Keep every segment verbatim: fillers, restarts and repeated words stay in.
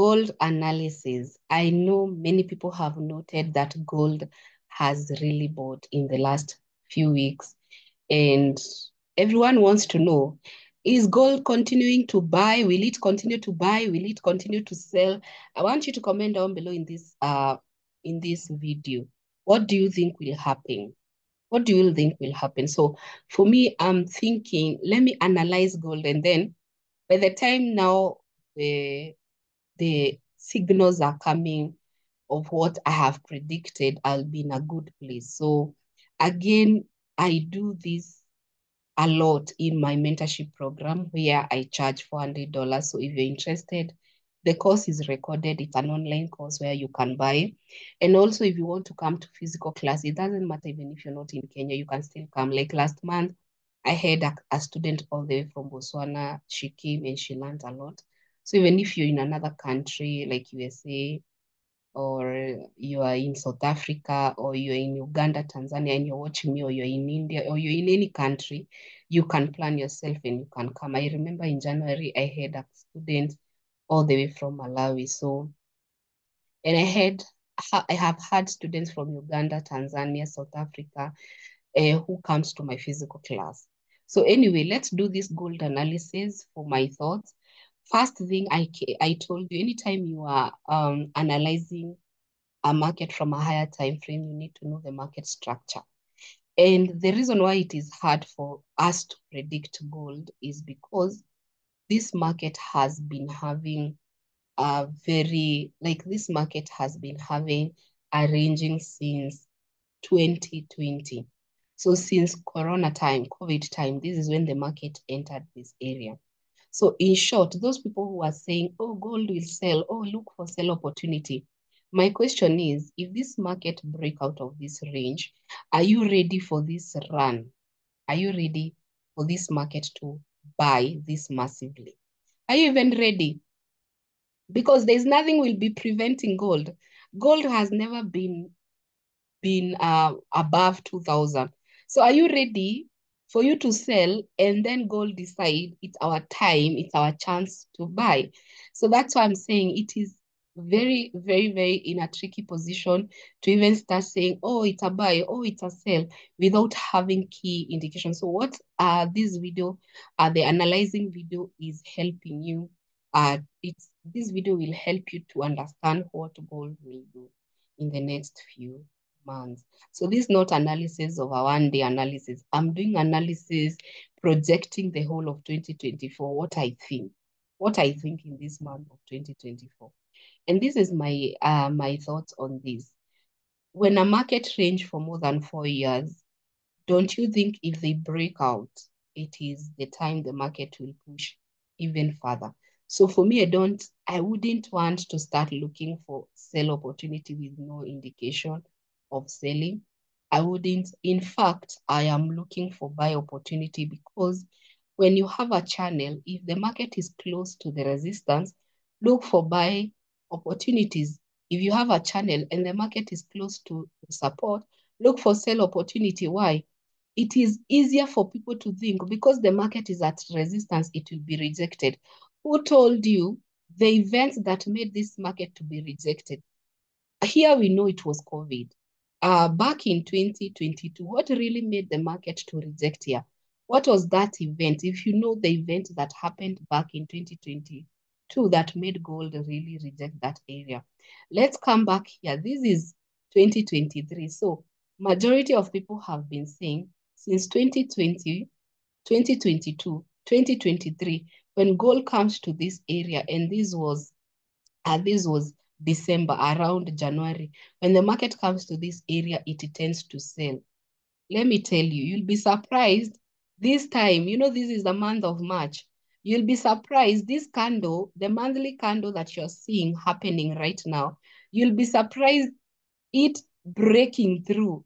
Gold analysis. I know many people have noted that gold has really bought in the last few weeks, and everyone wants to know, is gold continuing to buy? Will it continue to buy? Will it continue to sell? I want you to comment down below in this uh in this video. What do you think will happen? What do you think will happen? So for me, I'm thinking, let me analyze gold, and then by the time now the the signals are coming of what I have predicted, I'll be in a good place. So again, I do this a lot in my mentorship program where I charge four hundred dollars. So if you're interested, the course is recorded. It's an online course where you can buy. And also if you want to come to physical class, it doesn't matter even if you're not in Kenya, you can still come. Like last month, I had a, a student all the way from Botswana. She came and she learned a lot. So even if you're in another country like U S A, or you are in South Africa, or you're in Uganda, Tanzania, and you're watching me, or you're in India, or you're in any country, you can plan yourself and you can come. I remember in January, I had a student all the way from Malawi. So, and I had, I have had students from Uganda, Tanzania, South Africa, uh, who comes to my physical class. So anyway, let's do this gold analysis for my thoughts. First thing I, I told you, anytime you are um, analyzing a market from a higher time frame, you need to know the market structure. And the reason why it is hard for us to predict gold is because this market has been having a very, like this market has been having a ranging since twenty twenty. So since Corona time, COVID time, this is when the market entered this area. So in short, those people who are saying, oh, gold will sell, oh, look for sell opportunity. My question is, if this market break out of this range, are you ready for this run? Are you ready for this market to buy this massively? Are you even ready? Because there's nothing will be preventing gold. Gold has never been, been uh, above two thousand. So are you ready for you to sell, and then gold decide it's our time, it's our chance to buy? So that's why I'm saying it is very, very, very in a tricky position to even start saying, oh, it's a buy, oh, it's a sell, without having key indications. So what uh, this video, uh, the analyzing video is helping you. Uh, it's, this video will help you to understand what gold will do in the next few months. So this is not analysis of a one-day analysis. I'm doing analysis projecting the whole of twenty twenty-four, what I think, what I think in this month of twenty twenty-four. And this is my uh, my thoughts on this. When a market range for more than four years, don't you think if they break out, it is the time the market will push even further? So for me, I don't, I wouldn't want to start looking for sell opportunity with no indication of selling. I wouldn't, in fact, I am looking for buy opportunity, because when you have a channel, if the market is close to the resistance, look for buy opportunities. If you have a channel and the market is close to support, look for sell opportunity. Why? It is easier for people to think, because the market is at resistance, it will be rejected. Who told you the events that made this market to be rejected? Here we know it was COVID. Uh, back in twenty twenty-two, what really made the market to reject here? What was that event? If you know the event that happened back in twenty twenty-two that made gold really reject that area. Let's come back here. This is twenty twenty-three. So majority of people have been saying since twenty twenty, twenty twenty-two, twenty twenty-three, when gold comes to this area, and this was, uh, this was December, around January, when the market comes to this area, it tends to sell. Let me tell you, you'll be surprised this time. You know, this is the month of March. You'll be surprised this candle, the monthly candle that you're seeing happening right now, you'll be surprised it breaking through.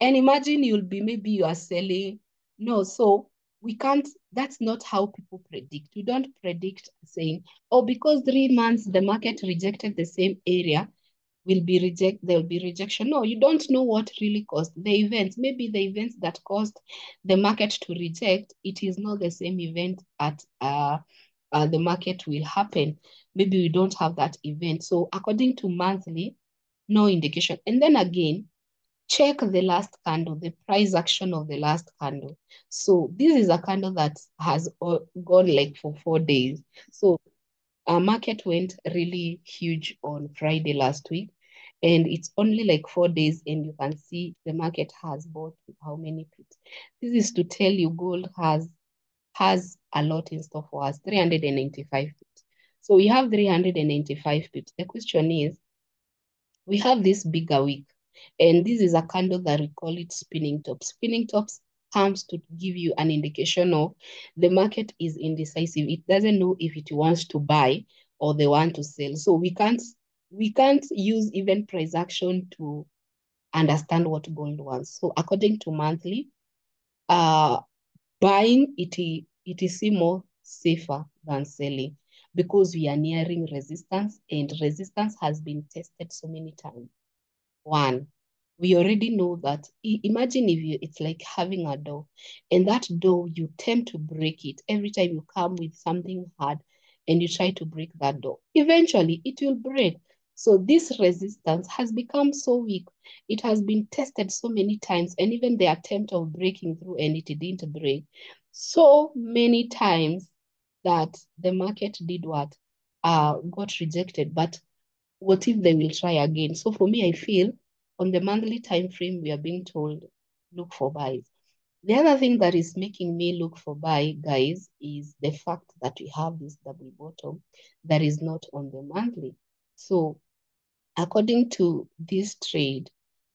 And imagine you'll be, maybe you are selling. No, so we can't, that's not how people predict. We don't predict saying, oh, because three months the market rejected the same area, will be reject, there will be rejection. No, you don't know what really caused the events. Maybe the events that caused the market to reject, it is not the same event at uh, uh, the market will happen. Maybe we don't have that event. So according to monthly, no indication. And then again, check the last candle, the price action of the last candle. So this is a candle that has gone like for four days. So our market went really huge on Friday last week, and it's only like four days, and you can see the market has bought how many pips. This is to tell you gold has has a lot in store for us, three hundred ninety-five pips. So we have three hundred ninety-five pips. The question is, we have this bigger wick, and this is a candle that we call it spinning top. Spinning tops comes to give you an indication of the market is indecisive. It doesn't know if it wants to buy or they want to sell. So we can't we can't use even price action to understand what gold wants. So according to monthly, uh, buying it it is more safer than selling, because we are nearing resistance, and resistance has been tested so many times. One, we already know that, imagine if you, it's like having a door, and that door, you tend to break it. Every time you come with something hard and you try to break that door, eventually it will break. So this resistance has become so weak. It has been tested so many times, and even the attempt of breaking through, and it didn't break so many times that the market did what? Uh, got rejected. But what if they will try again? So for me, I feel on the monthly time frame, we are being told, look for buys. The other thing that is making me look for buy, guys, is the fact that we have this double bottom that is not on the monthly. So according to this trade,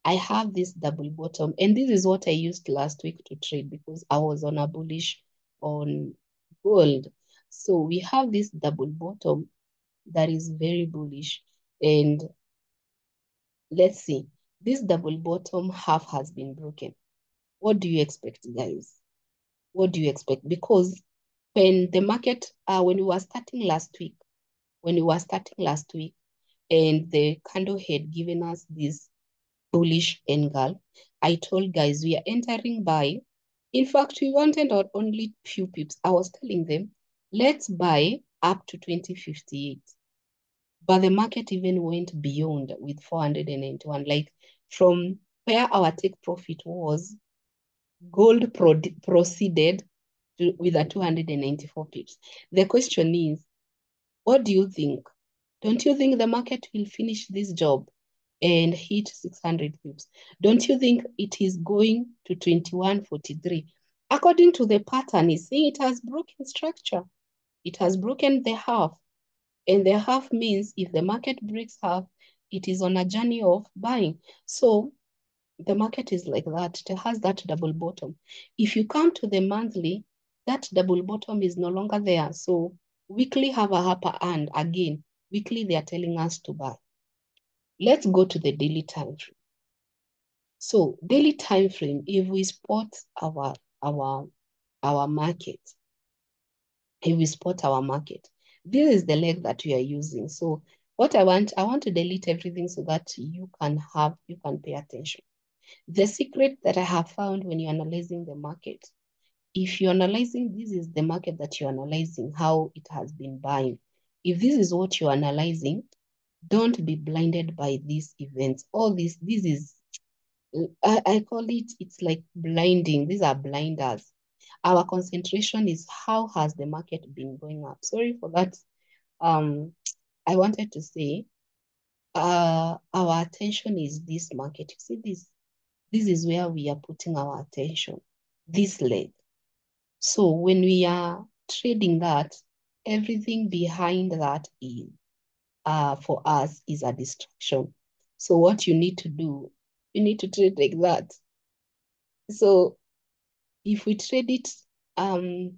I have this double bottom, and this is what I used last week to trade, because I was on a bullish on gold. So we have this double bottom that is very bullish. And let's see, this double bottom half has been broken. What do you expect, guys? What do you expect? Because when the market, uh, when we were starting last week, when we were starting last week, and the candle had given us this bullish engulf, I told guys, we are entering buy. In fact, we wanted out only few pips. I was telling them, let's buy up to twenty fifty-eight. But the market even went beyond with four hundred ninety-one. Like from where our take profit was, gold pro proceeded to, with a two hundred ninety-four pips. The question is, what do you think? Don't you think the market will finish this job and hit six hundred pips? Don't you think it is going to twenty-one forty-three? According to the pattern, you see, it has broken structure. It has broken the half. And the half means if the market breaks half, it is on a journey of buying. So the market is like that. It has that double bottom. If you come to the monthly, that double bottom is no longer there. So weekly have a upper hand. Again, weekly they are telling us to buy. Let's go to the daily time frame. So daily time frame, if we spot our our our market, if we spot our market, this is the leg that we are using. So what I want, I want to delete everything so that you can have, you can pay attention. The secret that I have found when you're analyzing the market, if you're analyzing, this is the market that you're analyzing, how it has been buying. If this is what you're analyzing, don't be blinded by these events. All this, this is, I, I call it, it's like blinding. These are blinders. Our concentration is how has the market been going up. Sorry for that. Um, I wanted to say uh, our attention is this market. You see this? This is where we are putting our attention, this leg. So when we are trading that, everything behind that is, uh, for us is a distraction. So what you need to do, you need to trade like that. So if we trade it, um,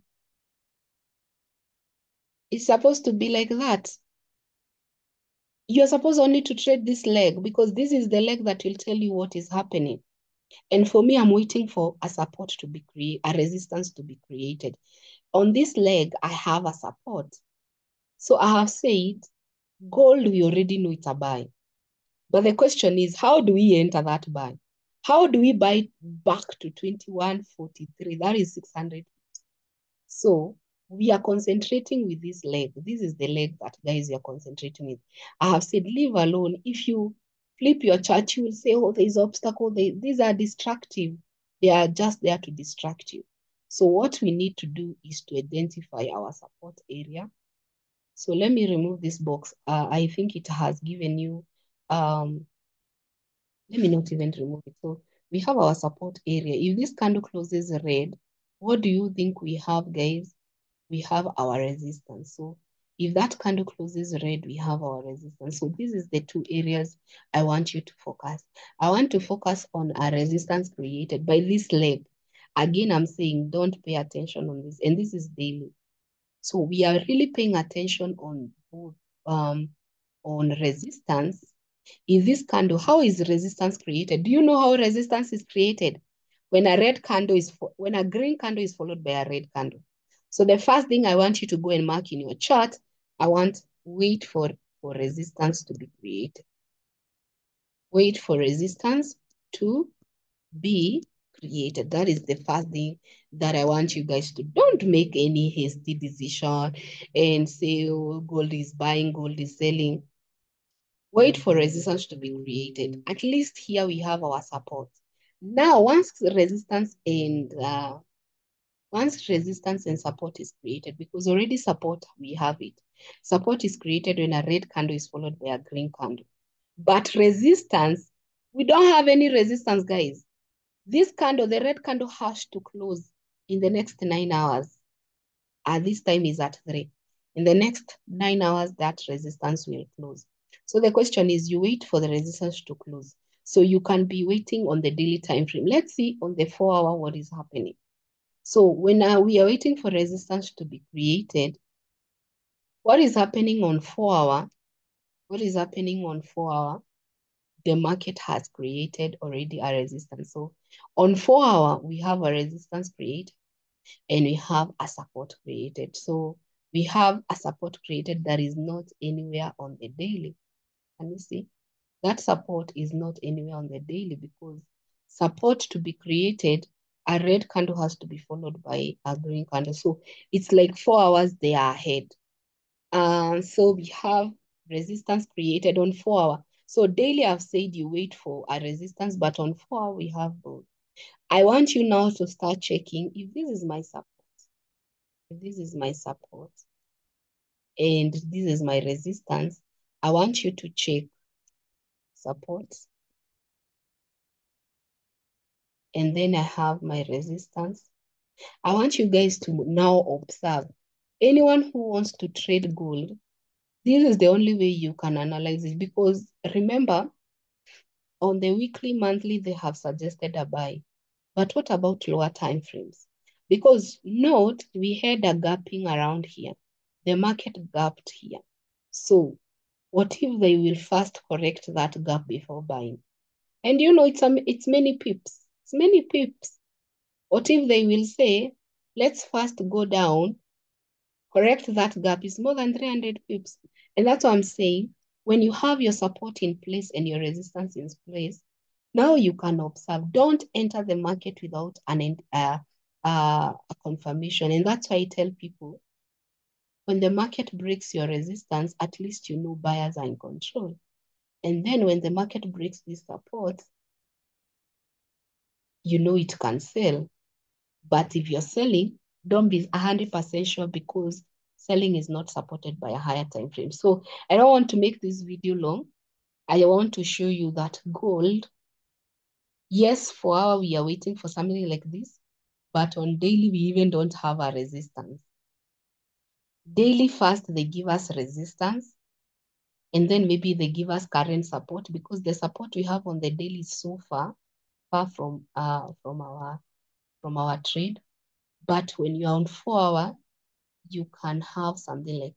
it's supposed to be like that. You're supposed only to trade this leg, because this is the leg that will tell you what is happening. And for me, I'm waiting for a support to be created, a resistance to be created. On this leg, I have a support. So I have said, gold, we already know it's a buy. But the question is, how do we enter that buy? How do we buy back to twenty-one forty-three? That is six hundred. So we are concentrating with this leg. This is the leg that, guys, you're concentrating with. I have said, leave alone. If you flip your chart, you will say, oh, there's obstacle. They, these are destructive. They are just there to distract you. So what we need to do is to identify our support area. So let me remove this box. Uh, I think it has given you, um, let me not even remove it. So we have our support area. If this candle closes red, what do you think we have, guys? We have our resistance. So if that candle closes red, we have our resistance. So this is the two areas I want you to focus. I want to focus on a resistance created by this leg. Again, I'm saying don't pay attention on this. And this is daily. So we are really paying attention on, um, on resistance. In this candle, how is resistance created? Do you know how resistance is created? When a red candle is, when a green candle is followed by a red candle. So the first thing I want you to go and mark in your chart, I want wait for, for resistance to be created. Wait for resistance to be created. That is the first thing that I want you guys to. Don't make any hasty decision and say, oh, gold is buying, gold is selling. Wait for resistance to be created. At least here we have our support. Now, once resistance and uh, once resistance and support is created, because already support, we have it. Support is created when a red candle is followed by a green candle. But resistance, we don't have any resistance, guys. This candle, the red candle has to close in the next nine hours. At this time is at three. In the next nine hours, that resistance will close. So the question is, you wait for the resistance to close. So you can be waiting on the daily time frame. Let's see on the four hour what is happening. So when uh, we are waiting for resistance to be created, what is happening on four hour? What is happening on four hour? The market has created already a resistance. So on four hour, we have a resistance created and we have a support created. So we have a support created that is not anywhere on the daily. Can you see? That support is not anywhere on the daily because support to be created, a red candle has to be followed by a green candle. So it's like four hours they are ahead. Um, so we have resistance created on four hours. So daily, I've said you wait for a resistance, but on four hours, we have both. I want you now to start checking if this is my support. If this is my support and this is my resistance, I want you to check support. And then I have my resistance. I want you guys to now observe. Anyone who wants to trade gold, this is the only way you can analyze it. Because remember, on the weekly, monthly, they have suggested a buy. But what about lower time frames? Because note, we had a gapping around here. The market gapped here. So what if they will first correct that gap before buying? And you know, it's, um, it's many pips. It's many pips. What if they will say, let's first go down, correct that gap. It's more than three hundred pips. And that's what I'm saying. When you have your support in place and your resistance in place, now you can observe. Don't enter the market without an uh, uh, a confirmation. And that's why I tell people, when the market breaks your resistance, at least you know buyers are in control. And then when the market breaks this support, you know it can sell. But if you're selling, don't be one hundred percent sure because selling is not supported by a higher time frame. So I don't want to make this video long. I want to show you that gold, yes, for our we are waiting for something like this, but on daily, we even don't have a resistance. Daily first, they give us resistance, and then maybe they give us current support because the support we have on the daily is so far, far from uh from our from our trade. But when you're on four hour, you can have something like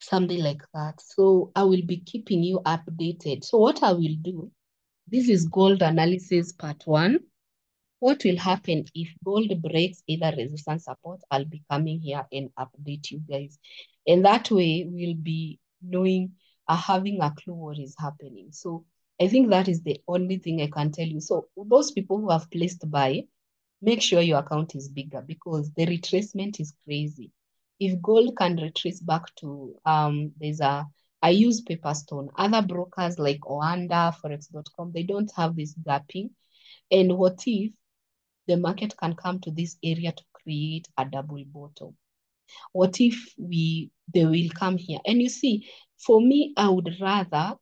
something like that. So I will be keeping you updated. So what I will do, this is gold analysis part one. What will happen if gold breaks either resistance support? I'll be coming here and update you guys. And that way we'll be knowing, uh, having a clue what is happening. So I think that is the only thing I can tell you. So those people who have placed buy, make sure your account is bigger, because the retracement is crazy. If gold can retrace back to, um, there's a, I use Paperstone. Other brokers like Oanda, Forex dot com, they don't have this gapping. And what if the market can come to this area to create a double bottom? What if we they will come here? And you see, for me, I would rather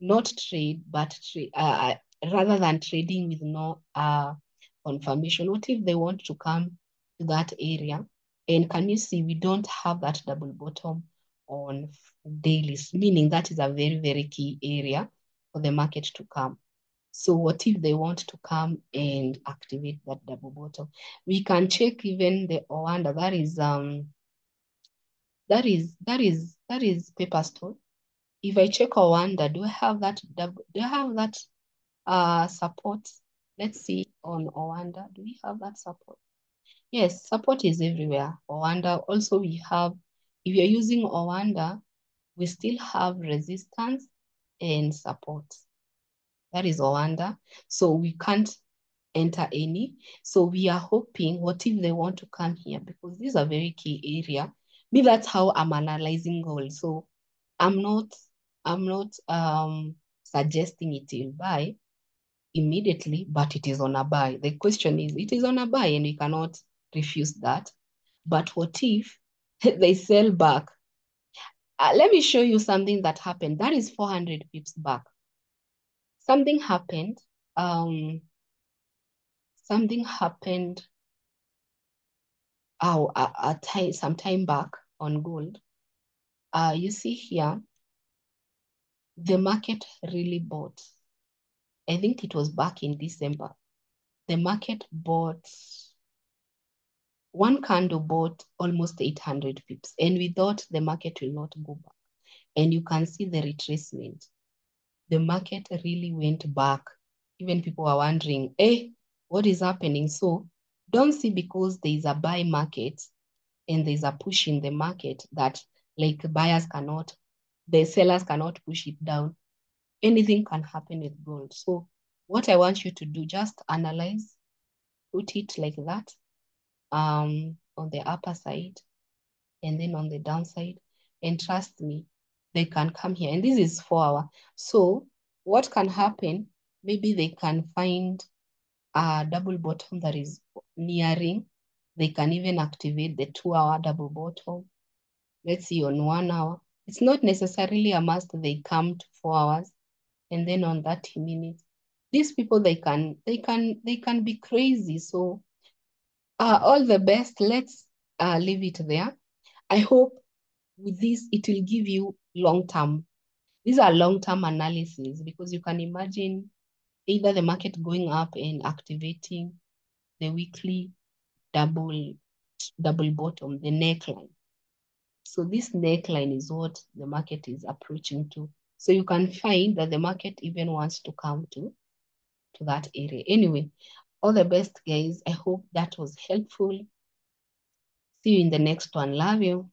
not trade, but trade uh, rather than trading with no uh confirmation. What if they want to come to that area? And can you see we don't have that double bottom on dailies, meaning that is a very, very key area for the market to come. So what if they want to come and activate that double bottom? We can check even the Oanda. That is um that is that is that is Paperstone. If I check Oanda, do I have that double do I have that uh support? Let's see on Oanda. Do we have that support? Yes, support is everywhere. Oanda also we have, if you're using Oanda, we still have resistance and support. That is Oanda. So we can't enter any. So we are hoping, what if they want to come here? Because this is a very key area. Me, that's how I'm analyzing gold. So I'm not, I'm not um suggesting it will buy immediately, but it is on a buy. The question is, it is on a buy and we cannot refuse that. But what if they sell back? Uh, let me show you something that happened. That is four hundred pips back. Something happened. Um, something happened oh, a, a time, some time back on gold. Uh, you see here, the market really bought. I think it was back in December. The market bought, one candle bought almost eight hundred pips. And we thought the market will not go back. And you can see the retracement. The market really went back. Even people are wondering, hey, what is happening? So don't see because there is a buy market and there's a push in the market that like buyers cannot, the sellers cannot push it down. Anything can happen with gold. So what I want you to do, just analyze, put it like that um, on the upper side and then on the downside. And trust me, they can come here. And this is four hour. So what can happen? Maybe they can find a double bottom that is nearing. They can even activate the two hour double bottom. Let's see on one hour. It's not necessarily a must they come to four hours. And then on thirty minutes, these people, they can, they can, they can be crazy. So uh, all the best, let's uh, leave it there. I hope with this, it will give you long-term. These are long-term analysis because you can imagine either the market going up and activating the weekly double, double bottom, the neckline. So this neckline is what the market is approaching to. So you can find that the market even wants to come to, to that area. Anyway, all the best, guys. I hope that was helpful. See you in the next one. Love you.